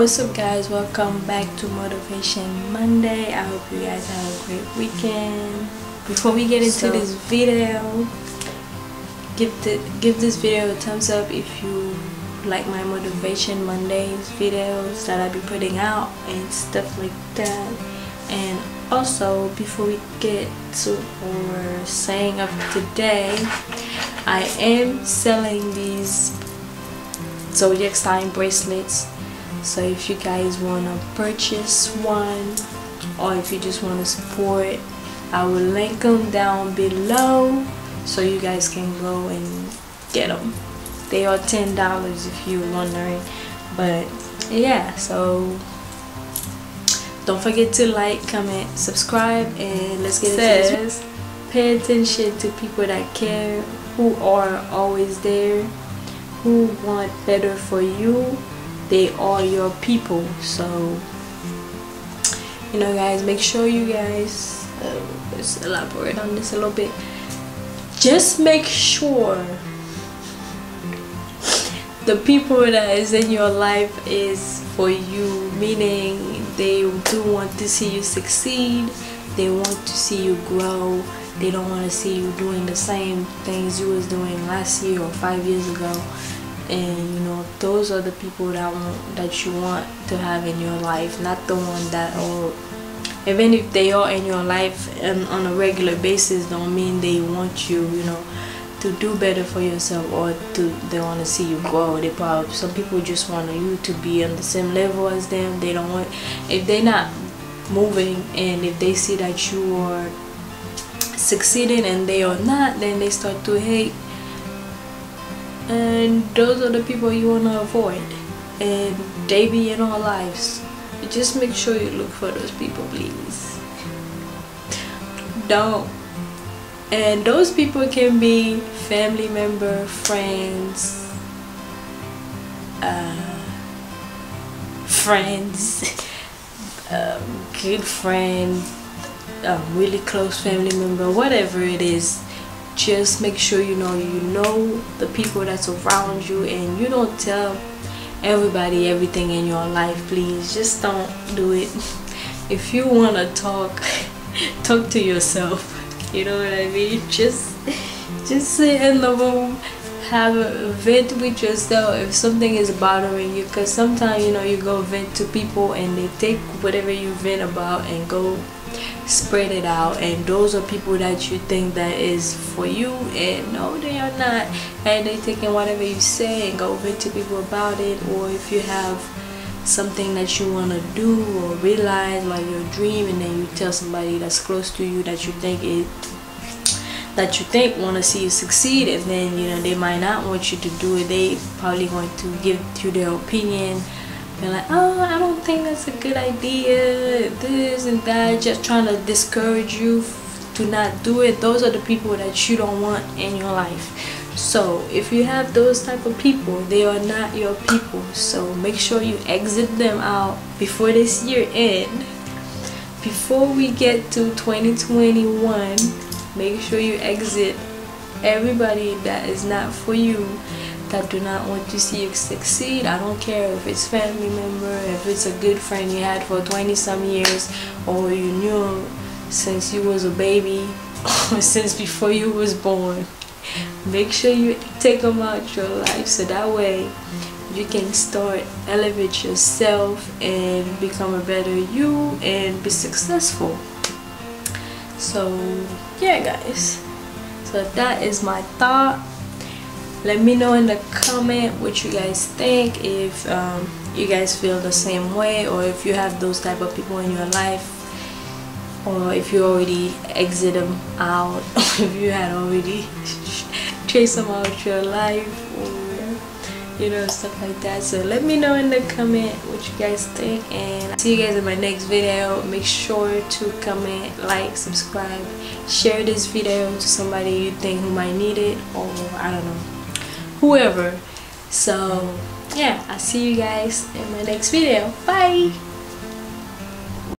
What's up guys, welcome back to Motivation Monday. I hope you guys have a great weekend. Before we get into this video, give this video a thumbs up if you like my Motivation Mondays videos that I'll be putting out and stuff like that. And also, before we get to our saying of today, I am selling these Zodiac Stein bracelets. So if you guys want to purchase one, or if you just want to support, I will link them down below so you guys can go and get them. They are $10 if you're wondering. But yeah, so don't forget to like, comment, subscribe, and let's get into this. Pay attention to people that care, who are always there, who want better for you. They are your people. So you know guys, make sure you guys let's elaborate on this a little bit. Just make sure the people that is in your life is for you, meaning they do want to see you succeed, they want to see you grow, they don't want to see you doing the same things you was doing last year or 5 years ago. And you know, those are the people that you want to have in your life, not the one that, or even if they are in your life and on a regular basis, don't mean they want you, you know, to do better for yourself, or they want to see you grow. They probably, some people just want you to be on the same level as them. They don't want, if they're not moving and if they see that you are succeeding and they are not, then they start to hate. And those are the people you want to avoid, and they be in our lives. Just make sure you look for those people, please. Don't. And those people can be family member, friends, good friend, a really close family member, whatever it is. Just make sure you know the people that's around you, and you don't tell everybody everything in your life, please. Just don't do it. If you want to talk to yourself, you know what I mean? Just sit in the room, have a vent with yourself if something is bothering you, because sometimes, you know, you go vent to people and they take whatever you vent about and go spread it out, and those are people that you think that is for you, and no, they are not, and they taking whatever you say and go vent to people about it. Or if you have something that you want to do or realize, like your dream, and then you tell somebody that's close to you that you think want to see you succeed, and then, you know, they might not want you to do it. They probably want to give you their opinion. They're like, oh, I don't think that's a good idea, this and that, just trying to discourage you to not do it. Those are the people that you don't want in your life. So if you have those type of people, they are not your people. So make sure you exit them out before this year end. Before we get to 2021, make sure you exit everybody that is not for you, that do not want to see you succeed. I don't care if it's family member, if it's a good friend you had for 20-some years, or you knew since you was a baby, or since before you was born. Make sure you take them out your life, so that way you can start elevate yourself and become a better you and be successful. So yeah guys, so that is my thought. Let me know in the comment what you guys think, if you guys feel the same way, or if you have those type of people in your life, or if you already exit them out, or if you had already chased them out of your life, or you know, stuff like that. So let me know in the comment what you guys think, and I'll see you guys in my next video. Make sure to comment, like, subscribe, share this video to somebody you think who might need it, or I don't know, whoever. So yeah, I'll see you guys in my next video. Bye.